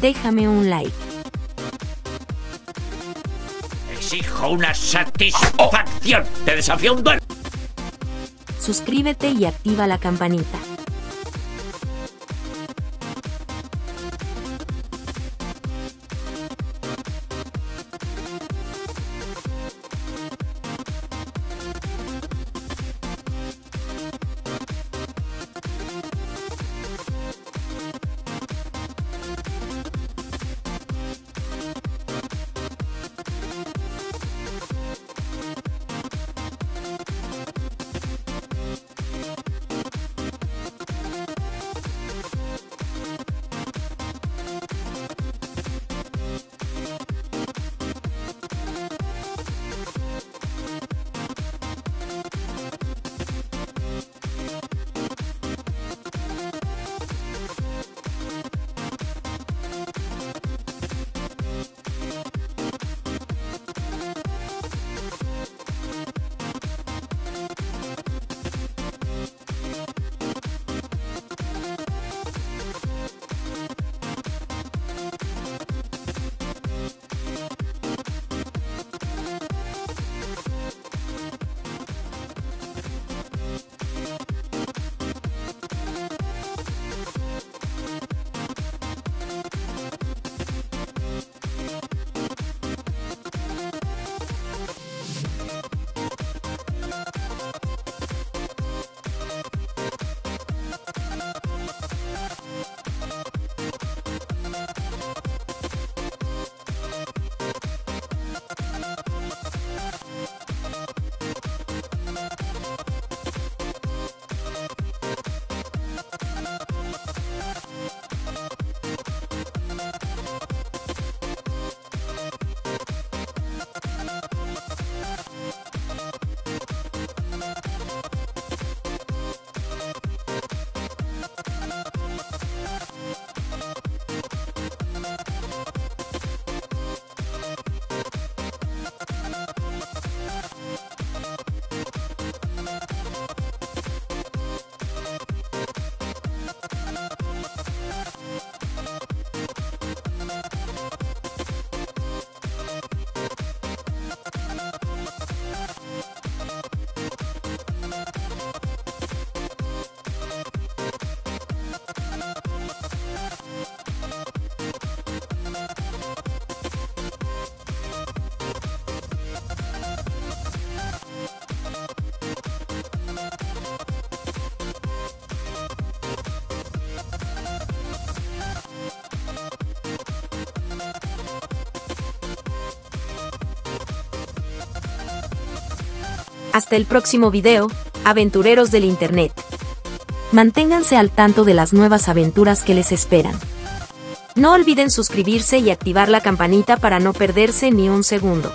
déjame un like. Exijo una satisfacción. Te desafío un duelo. Suscríbete y activa la campanita. Hasta el próximo video, aventureros del Internet. Manténganse al tanto de las nuevas aventuras que les esperan. No olviden suscribirse y activar la campanita para no perderse ni un segundo.